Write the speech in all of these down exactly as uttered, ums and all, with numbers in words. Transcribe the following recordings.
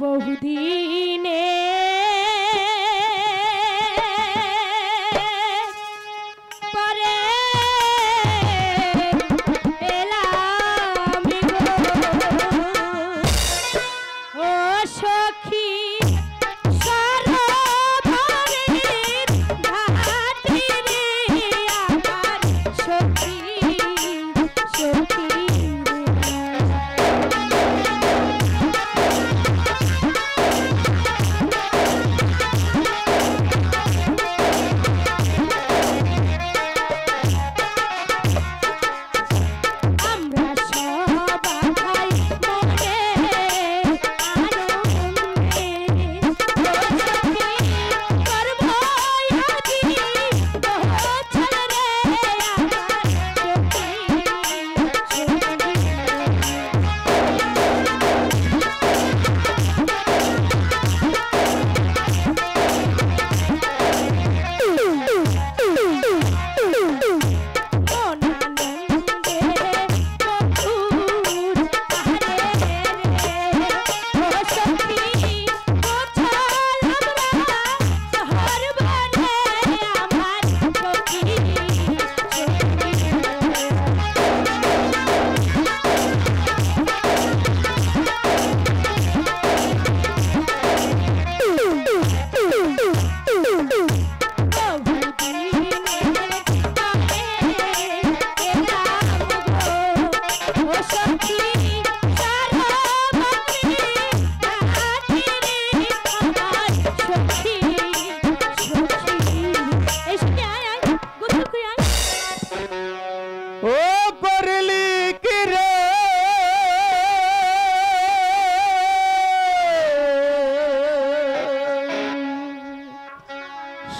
বহুদিনে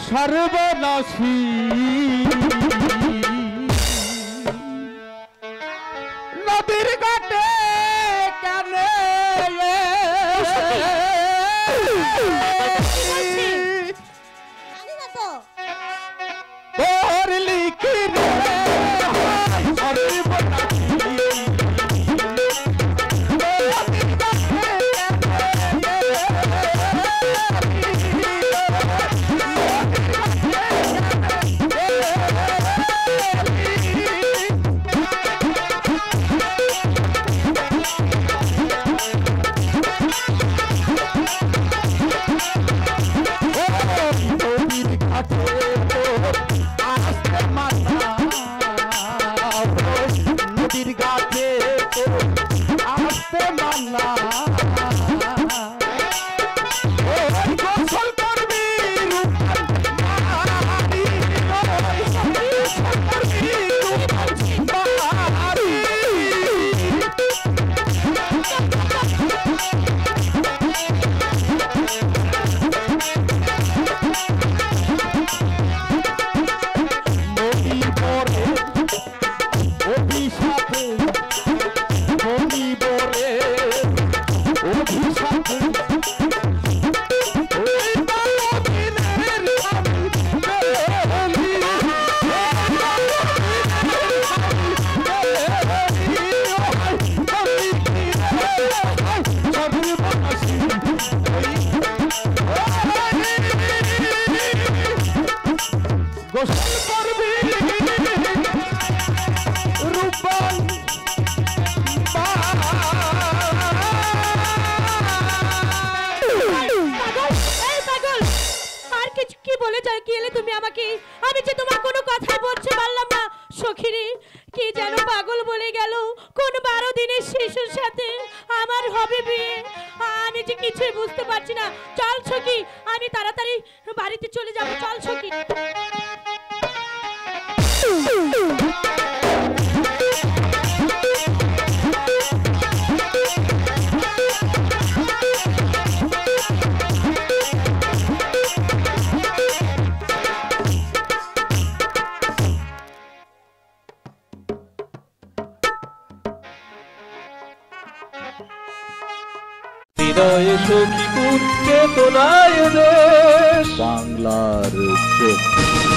সর্বনাশী নদীর ঘাটে কানে বাংলার